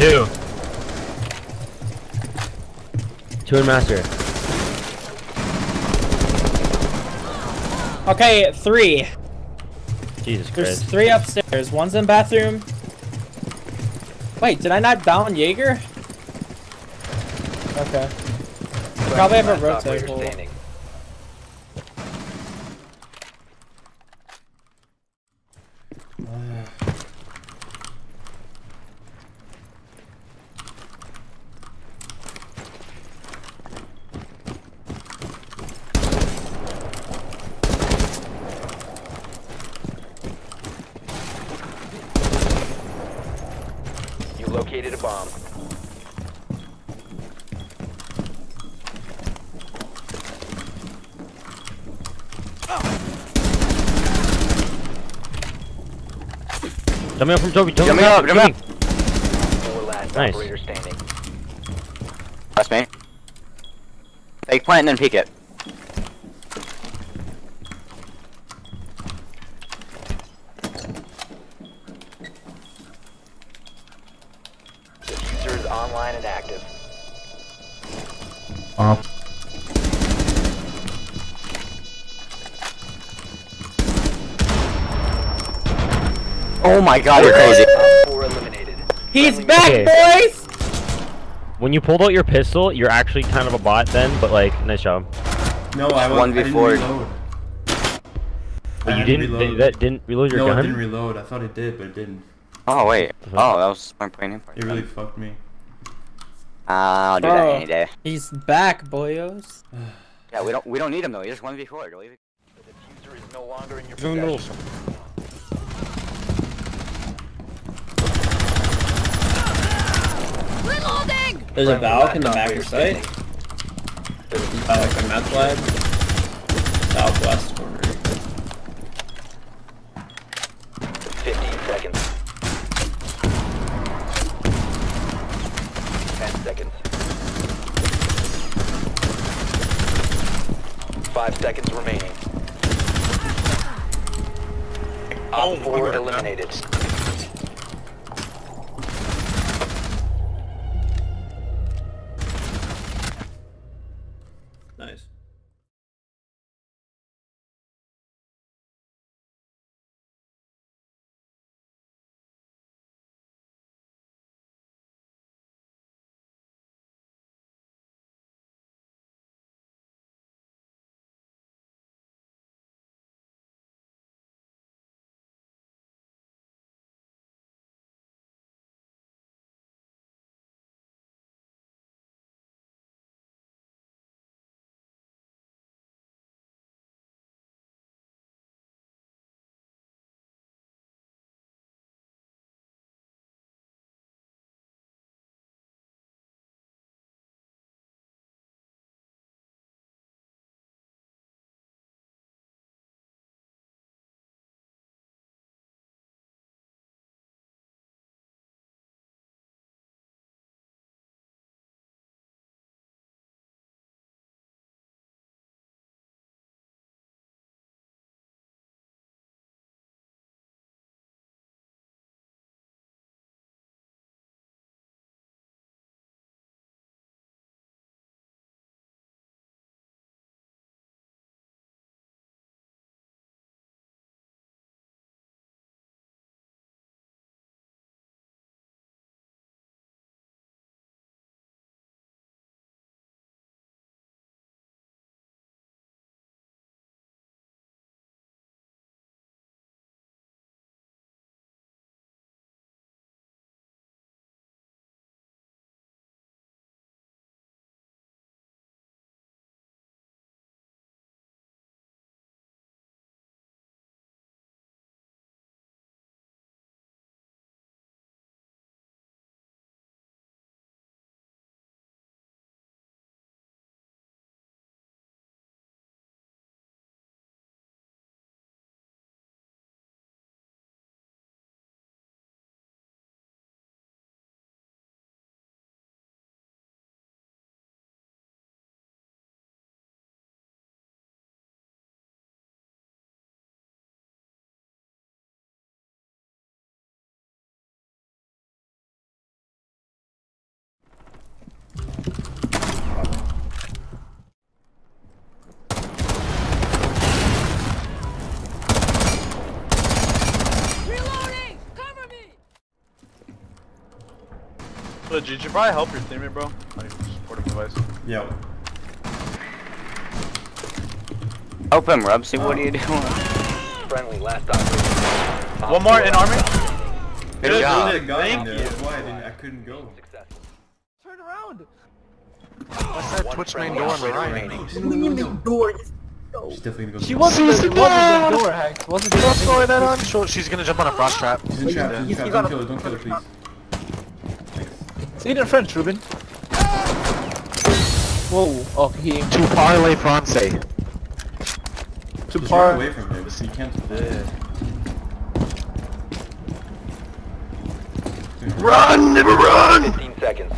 Two in master. Okay, three. Jesus Christ. There's three upstairs. One's in bathroom. Wait, did I not down Jaeger? Okay. Probably have a rotate. Located a bomb. Jump me up from Toby. Jump me up. Nice. That's me. Take plant and then peek it. Online and active. Oh. Oh my god, you're crazy. He's back, boys! When you pulled out your pistol, you're actually kind of a bot then, but like, nice job. No, I was 1v4. But you didn't, that didn't reload your gun? No, it didn't reload. I thought it did, but it didn't. Oh, wait. Oh, that was my brain. It really fucked me. I'll do that any day. He's back, boyos. Yeah, we don't need him though. He just 1v4. The diffuser is no longer in your possession. Reloading. There's a Valk in the back of your site. There's a Valk on that slide. Southwest corner. 15 seconds. 10 seconds. 5 seconds remaining. All four eliminated. Nice. So did you probably help your teammate, bro? Like supportive device. Yep. Help him, Rubssi. What are you doing? Friendly last operator. One more in army. Good job. Thank you. That's why I couldn't go. Turn around. What's that Twitch main door on the right? Main door. She's definitely gonna go. She wasn't the door hacked. Wasn't the door that on? Short. She's gonna jump on a frost trap. She's in trap. Don't kill her. Don't kill her, please. Say it in French, Ruben. Whoa, oh, he ain't. To parler français. To parler. Away from him, so you can't. Run, never run! 15 seconds.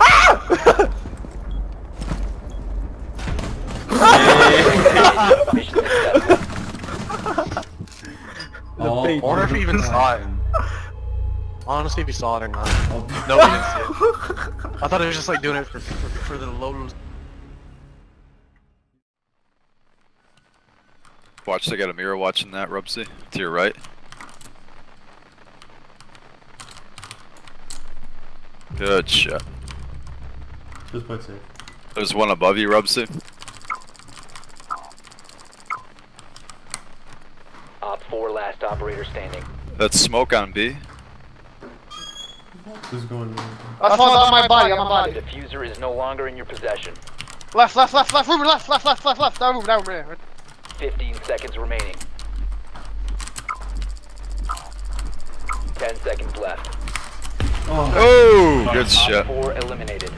Ah! I wonder if he even saw it. Honestly, if you saw it or not. Oh. No, we didn't see it. I thought it was just like doing it for the lolos. Watch, they got a mirror watching that, Rubssi. To your right. Good shot. Just play safe. There's one above you, Rubssi. Op 4, last operator standing. That's smoke on B. This is going on. That's on my body, on my body. The diffuser is no longer in your possession. Left, Ruben, left. Down, Ruben. 15 seconds remaining. 10 seconds left. Oh, oh, good shot. 4 eliminated.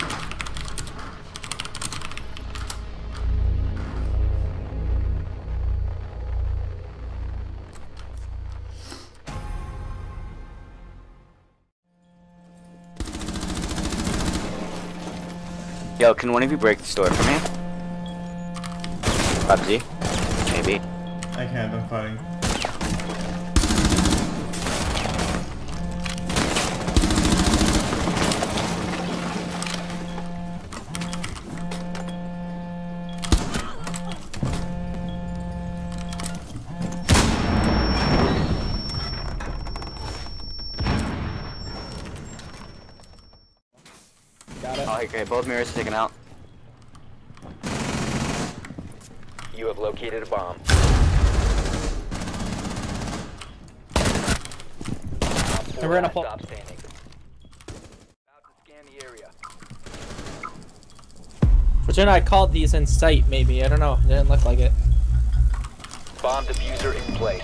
Yo, can one of you break this door for me? Rubssi? Maybe. I can't, I'm fighting. Okay, both mirrors sticking out. You have located a bomb. We're in a pole. About to scan the area. Virginia, I called these in sight, maybe. I don't know. It didn't look like it. Bomb diffuser in place.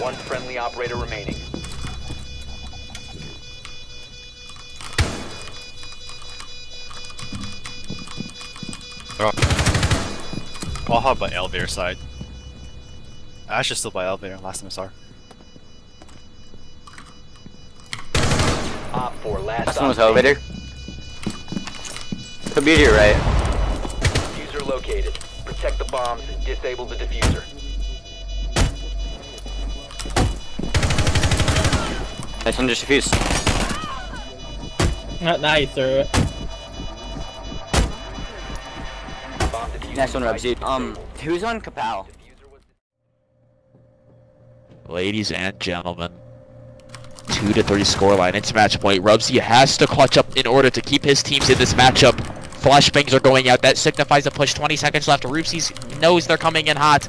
One friendly operator remaining. I'll hop by elevator side. Ash is still by elevator, last MSR. Op 4, last one was elevator. Could be to your right. Diffuser located. Protect the bombs and disable the diffuser. Nice one, just diffused. Now you threw it. Next one, Rubssi. Who's on Kapow? Ladies and gentlemen, 2-3 scoreline into match point. Rubssi has to clutch up in order to keep his teams in this matchup. Flashbangs are going out. That signifies a push. 20 seconds left. Rubssi knows they're coming in hot.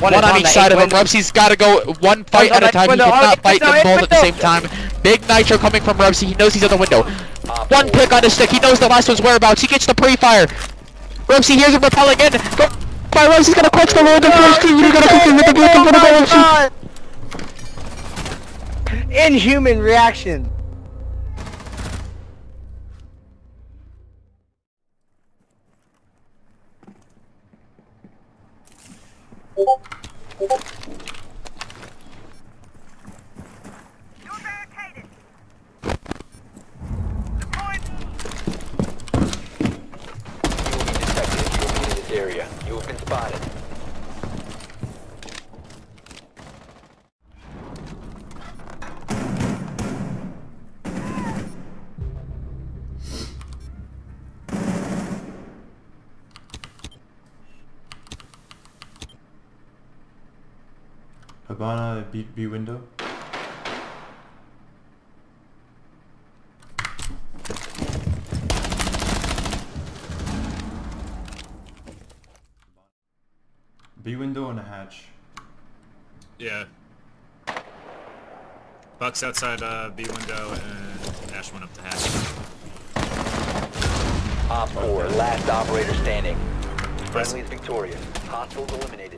One on each side of him. Rubsi's got to go one fight at a time. He cannot fight them both at the same time. Big Nitro coming from Rubssi. He knows he's at the window. One click on his stick. He knows the last one's whereabouts. He gets the pre-fire. Rubssi, here's him rappelling in! Go! By Rubssi's gonna clutch the load of Rubssi! You're gonna cook him with the blue and gonna go Rubssi! Inhuman reaction! Hibana, B window. B window and a hatch. Yeah. Bucks outside B window and Ash went up the hatch. Op 4, last operator standing. Friendly is victorious. Hostiles eliminated.